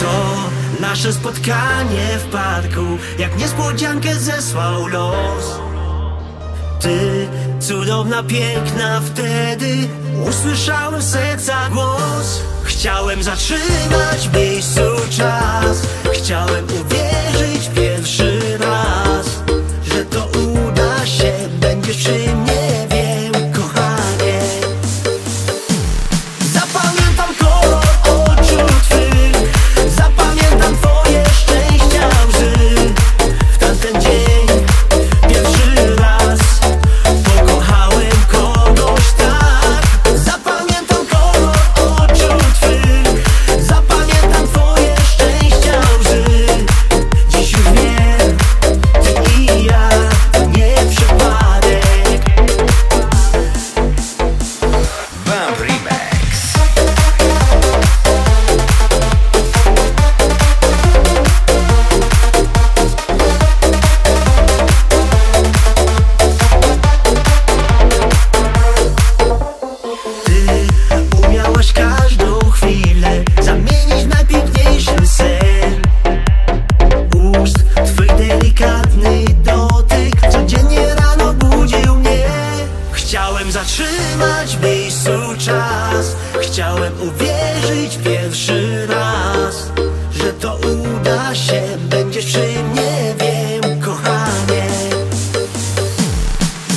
to nasze spotkanie w parku, jak niespodziankę zesłał los. Ty, cudowna, piękna, wtedy usłyszałem serca głos. Chciałem zatrzymać w miejscu czas, chciałem uwierzyć pierwszy raz, że to uda się, będziesz przy mnie. Zatrzymać w miejscu czas, chciałem uwierzyć pierwszy raz, że to uda się, będziesz przy mnie, wiem, kochanie.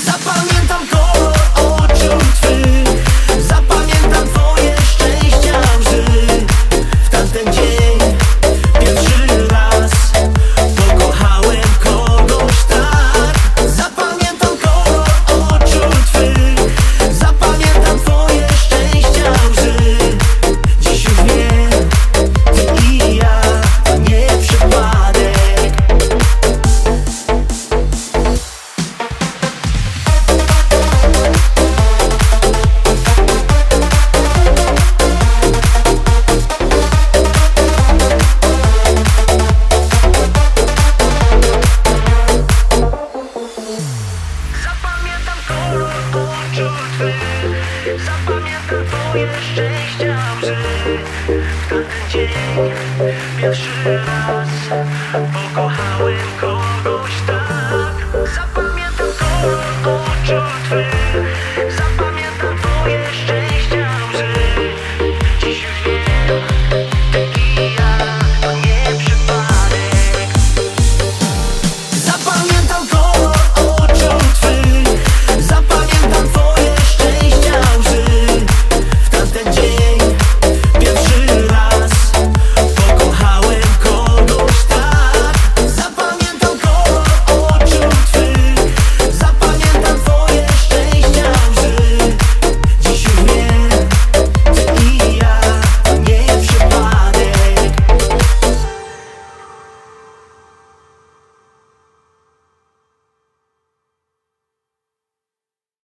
Zapamiętam kolor oczu twych, zapamiętam twoje szczęścia łzy. W tamten dzień pierwszy raz pokochałem kogoś tak. Zapamiętam kolor oczu twych, zapamiętam twoje szczęścia łzy. W tamten dzień pierwszy raz.